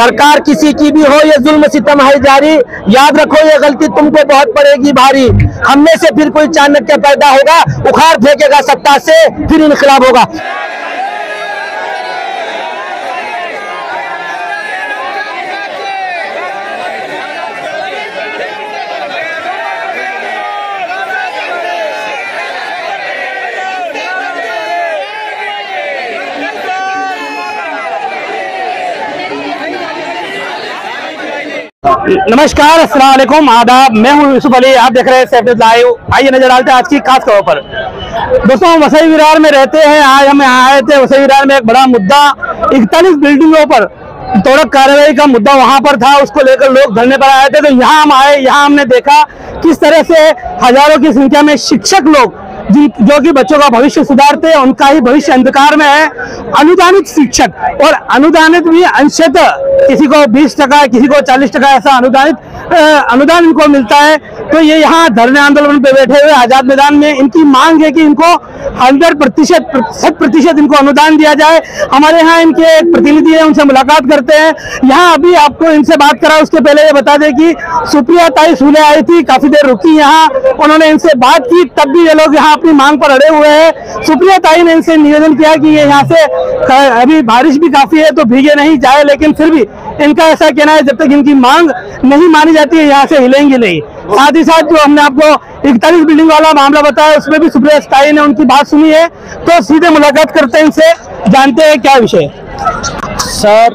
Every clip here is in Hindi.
सरकार किसी की भी हो, ये जुल्म सितम है जारी। याद रखो ये गलती तुमको बहुत पड़ेगी भारी। हम में से फिर कोई चाणक्य पैदा होगा, उखाड़ फेंकेगा सत्ता से, फिर इनकलाब होगा। नमस्कार, अस्सलाम वालेकुम, आदाब। मैं हूं यूसुफ अली, आप देख रहे हैं सैफ न्यूज लाइव। आइए नजर डालते हैं आज की खास खबर पर। दोस्तों, हम वसई विरार में रहते हैं। आज हम आए थे वसई विरार में, एक बड़ा मुद्दा 41 बिल्डिंगों पर तोड़क कार्रवाई का मुद्दा वहां पर था, उसको लेकर लोग धरने पर आए थे। तो यहाँ हम आए, यहाँ हमने देखा किस तरह से हजारों की संख्या में शिक्षक लोग जो कि बच्चों का भविष्य सुधारते हैं, उनका ही भविष्य अंधकार में है। अनुदानित शिक्षक और अनुदानित भी अंशतः, किसी को 20%, किसी को 40%, ऐसा अनुदान इनको मिलता है। तो ये यहाँ धरने आंदोलन पे बैठे हुए आजाद मैदान में इनकी मांग है कि इनको 100% इनको अनुदान दिया जाए। हमारे यहाँ इनके एक प्रतिनिधि है, उनसे मुलाकात करते हैं। यहाँ अभी आपको इनसे बात करा, उसके पहले ये बता दें कि सुप्रिया ताई सुले आई थी, काफी देर रुकी यहाँ, उन्होंने इनसे बात की, तब भी ये लोग यहाँ अपनी मांग पर अड़े हुए हैं। सुप्रिया ताई ने इनसे निवेदन किया कि ये यहाँ से, अभी बारिश भी काफी है तो भीगे नहीं जाए, लेकिन फिर भी इनका ऐसा कहना है जब तक इनकी मांग नहीं मानी जाती है यहाँ से हिलेंगे नहीं। साथ ही साथ जो हमने आपको 41 बिल्डिंग वाला मामला बताया, उसमें भी सुप्रिया ताई ने उनकी बात सुनी है। तो सीधे मुलाकात करते हैं इनसे, जानते हैं क्या विषय। सर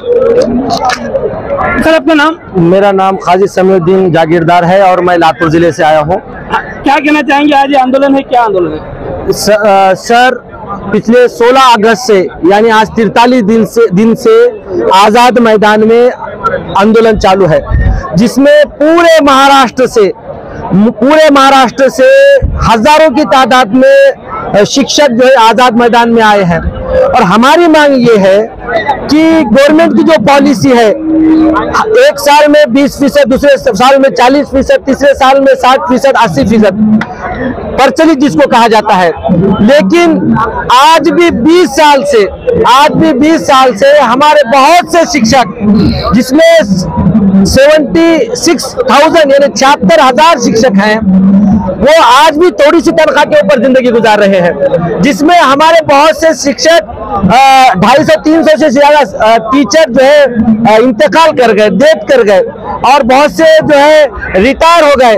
आपका नाम? मेरा नाम खाजी समीर दीन जागीरदार है और मैं लातूर जिले से आया हूँ। क्या कहना चाहेंगे, आज ये आंदोलन है, क्या आंदोलन है? सर पिछले 16 अगस्त से, यानी आज 43 दिन से आजाद मैदान में आंदोलन चालू है, जिसमें पूरे महाराष्ट्र से हजारों की तादाद में शिक्षक जो है आजाद मैदान में आए हैं। और हमारी मांग ये है कि गवर्नमेंट की जो पॉलिसी है, एक साल में 20%, दूसरे साल में 40%, तीसरे साल में 60%, 80% प्रचलित जिसको कहा जाता है, लेकिन आज भी 20 साल से हमारे बहुत से शिक्षक, जिसमें 76,000 यानी 76,000 शिक्षक हैं, वो आज भी थोड़ी सी तनख्वाह के ऊपर जिंदगी गुजार रहे हैं, जिसमें हमारे बहुत से शिक्षक 250-300 से ज्यादा टीचर जो है इंतकाल कर गए, डेथ कर गए, और बहुत से जो है रिटायर हो गए।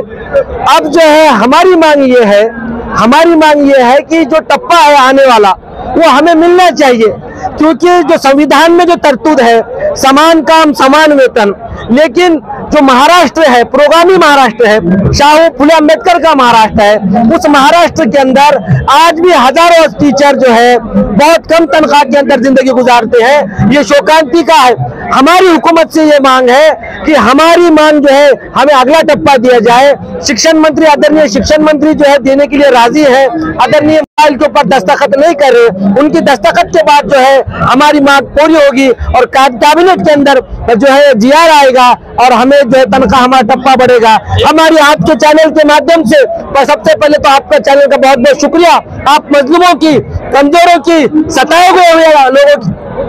अब जो है हमारी मांग ये है कि जो टप्पा है आने वाला, वो हमें मिलना चाहिए, क्योंकि जो संविधान में जो तरतूद है, समान काम समान वेतन, लेकिन जो महाराष्ट्र है, प्रोगामी महाराष्ट्र है, शाहू फुले अम्बेडकर का महाराष्ट्र है, उस महाराष्ट्र के अंदर आज भी हजारों टीचर जो है बहुत कम तनख्वाह के अंदर जिंदगी गुजारते हैं। ये शोकांति का है। हमारी हुकूमत से ये मांग है कि हमारी मांग जो है, हमें अगला टप्पा दिया जाए। आदरणीय शिक्षण मंत्री जो है देने के लिए राजी है, आदरणीय फाइल के ऊपर दस्तखत नहीं कर रहे, उनकी दस्तखत के बाद जो है हमारी मांग पूरी होगी और कैबिनेट के अंदर जो है GR आएगा और हमें जो है तनख्वाह, हमारा टप्पा बढ़ेगा। हमारे आपके चैनल के माध्यम से, सबसे पहले तो आपका चैनल का बहुत बहुत शुक्रिया, आप मजलूमों की, कमजोरों की, सताए हुए लोगों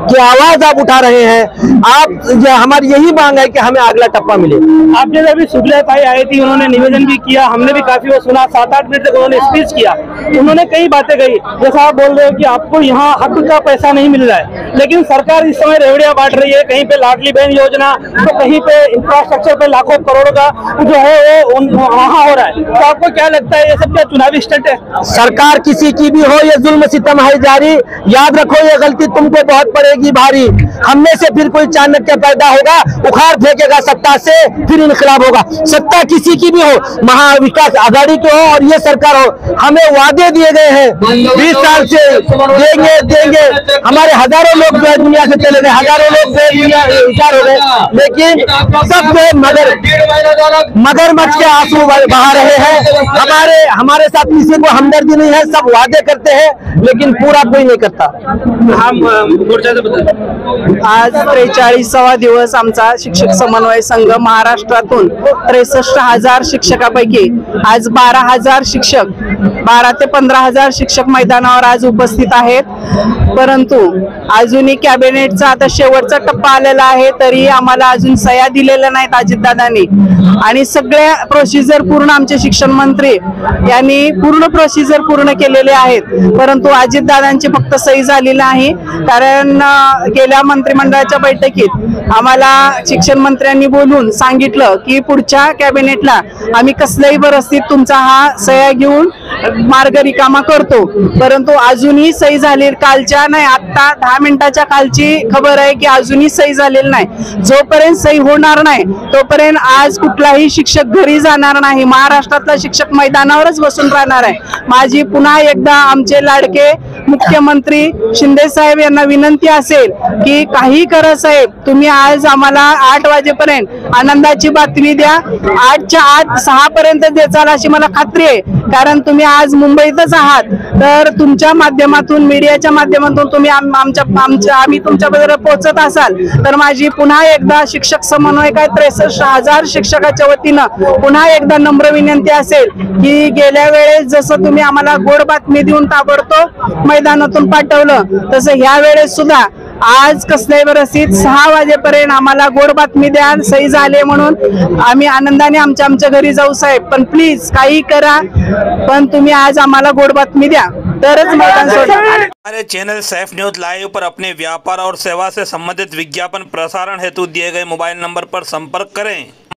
की आवाज आप उठा रहे हैं। आप हमारी यही मांग है कि हमें अगला टप्पा मिले। आप जैसे अभी सुप्रिया ताई आई थी, उन्होंने निवेदन भी किया, हमने भी काफी वो सुना, 7-8 मिनट तक उन्होंने स्पीच किया, उन्होंने कई बातें कही। जैसा आप बोल रहे हो कि आपको यहाँ हक का पैसा नहीं मिल रहा है, लेकिन सरकार इस समय रेवड़ियां बांट रही है, कहीं पे लाडली बहन योजना, तो कहीं पे इंफ्रास्ट्रक्चर पे लाखों करोड़ों का जो है वो वहाँ हो रहा है। तो आपको क्या लगता है, ये सब क्या चुनावी स्टंट है? सरकार किसी की भी हो, ये जुल्म सितम है जारी। याद रखो ये गलती तुमको बहुत पड़ेगी भारी। हम में से फिर कोई चाणक्य पैदा होगा, उखाड़ फेंकेगा सत्ता से, फिर इनकलाब होगा। सत्ता किसी की भी हो, महाविकास आघाड़ी की हो और ये सरकार हो, हमें वादे दिए गए हैं 20 साल से, देंगे। हमारे हजारों लोग जो है दुनिया से चले गए, हजारों लोग जो है दुनिया से विचार हो गए, लेकिन सब जो है मगरमच्छ के आंसू बहा रहे हैं। हमारे साथ किसी को हमदर्दी नहीं है, सब वादे करते हैं लेकिन पूरा कोई नहीं करता। हम मोर्चा से आज 43वा दिवस आमचा शिक्षक समन्वय संघ महाराष्ट्रातून 63,000 शिक्षकापैकी आज 12,000 शिक्षक 12 ते 15,000 शिक्षक मैदानावर आज उपस्थित आहेत। परंतु अजूनही कॅबिनेटचा आता शेवटचा टप्पा आलेला आहे, तरी आम्हाला अजून सह्या दिलेल्या नाहीत अजितदादांनी, आणि सगळ्या प्रोसिजर पूर्ण आमचे शिक्षण मंत्री यांनी पूर्ण प्रोसिजर पूर्ण केलेले आहेत, परंतु अजितदादांची फक्त सही झाली नाही। कारण गेल्या मंत्रिमंडळाच्या बैठकीत आम्हाला शिक्षण मंत्र्यांनी बोलून सांगितलं की पुढच्या कॅबिनेटला आम्ही कसल्याही परिस्थितीत तुमचा हा सह्या घेऊन मार्ग रिकामा करतो, परंतु अजूनही सही झाली कालच्या नाही, आता 10 मिनिटाच्या कालची खबर आहे की अजूनही सही झालेली नाही। जोपर्यंत सही होणार नाही तोपर्यंत आज कुठलाही शिक्षक घरी जाणार नाही, महाराष्ट्रातला शिक्षक मैदानावरच बसून राहणार आहे। माझी पुन्हा एकदा आमचे लाडके मुख्यमंत्री शिंदे साहेब यांना विनंती असेल की काही करा साहेब, तुम्ही आज आम्हाला 8 वाजेपर्यंत आनंदाची बातमी द्या, 8च्या आत 6 पर्यंत देचाल अशी मला खात्री आहे, कारण तुम्ही आज मुंबईतच आहात, तर तुमच्या माध्यमातून मीडियाच्या माध्यमातून तुम्ही आम्ही तुमच्याबद्दल पोहोचत असाल, तर माझी पुन्हा एकदा शिक्षक समन्वयक 63,000 शिक्षकाच्या वतीनं पुन्हा एकदा नम्र विनंती असेल की गेल्या वेळेस जसं तुम्ही आम्हाला गोड बातमी देऊन ताबडतोब मैदानातून पाठवलं, तसं ह्या वेळेस सुद्धा आज कसल्याही परिस्थितीत 6 वाजेपर्यंत आम्हाला गोड बातमी द्या, सही झाले म्हणून आम्ही आनंदाने आमच्या घरी जाऊ साहेब, पण प्लीज काही करा, पण तुम्ही आज आम्हाला गोड बातमी द्या तरच मैदान सोडा। हमारे चैनल सैफ न्यूज लाइव पर अपने व्यापार और सेवा से संबंधित विज्ञापन प्रसारण हेतु दिए गए मोबाइल नंबर पर संपर्क करें।